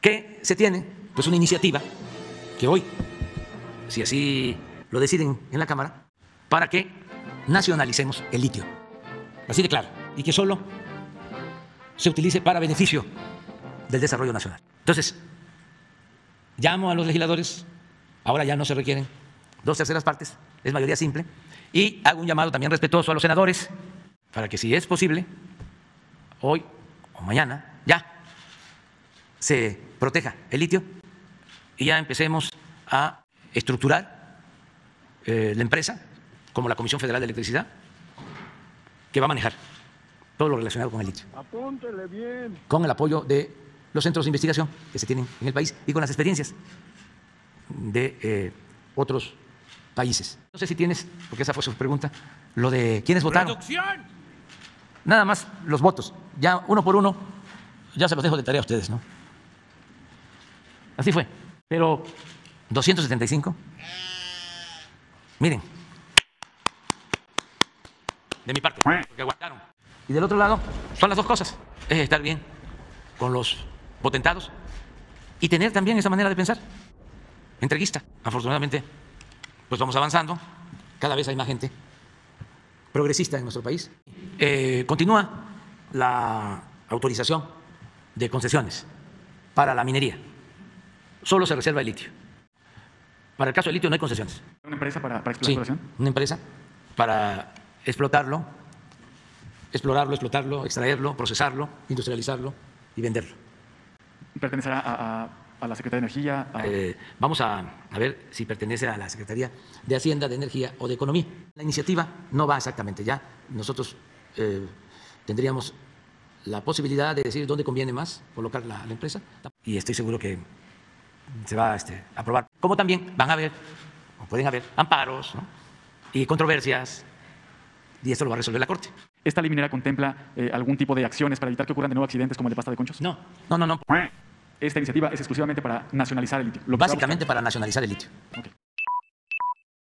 que se tiene pues una iniciativa que hoy, si así lo deciden en la Cámara, para que nacionalicemos el litio, así de claro, y que solo se utilice para beneficio del desarrollo nacional. Entonces, llamo a los legisladores, ahora ya no se requieren 2/3 partes, es mayoría simple, y hago un llamado también respetuoso a los senadores para que, si es posible, hoy o mañana ya se proteja el litio y ya empecemos a estructurar la empresa como la Comisión Federal de Electricidad, que va a manejar todo lo relacionado con el litio. Apúntele bien. Con el apoyo de los centros de investigación que se tienen en el país y con las experiencias de otros países. No sé si tienes, porque esa fue su pregunta, lo de quiénes votaron. ¡Reducción! Nada más los votos, ya uno por uno, ya se los dejo de tarea a ustedes, ¿no? Así fue, pero 275, miren, de mi parte, porque aguantaron. Y del otro lado, son las dos cosas, es estar bien con los potentados y tener también esa manera de pensar entreguista. Afortunadamente, pues vamos avanzando, cada vez hay más gente progresista en nuestro país. Continúa la autorización de concesiones para la minería, solo se reserva el litio. Para el caso del litio no hay concesiones. ¿Una empresa para explotación? Sí, una empresa para explotarlo, extraerlo, procesarlo, industrializarlo y venderlo. ¿Pertenecerá a la Secretaría de Energía? Vamos a ver si pertenece a la Secretaría de Hacienda, de Energía o de Economía. La iniciativa no va exactamente ya. Nosotros tendríamos la posibilidad de decir dónde conviene más colocar la empresa, y estoy seguro que se va a aprobar. Como también van a haber, o pueden haber, amparos, ¿no?, y controversias, y esto lo va a resolver la Corte. ¿Esta ley minera contempla algún tipo de acciones para evitar que ocurran de nuevo accidentes como el de Pasta de Conchos? No, no, no. Esta iniciativa es exclusivamente para nacionalizar el litio. Básicamente para nacionalizar el litio. Okay.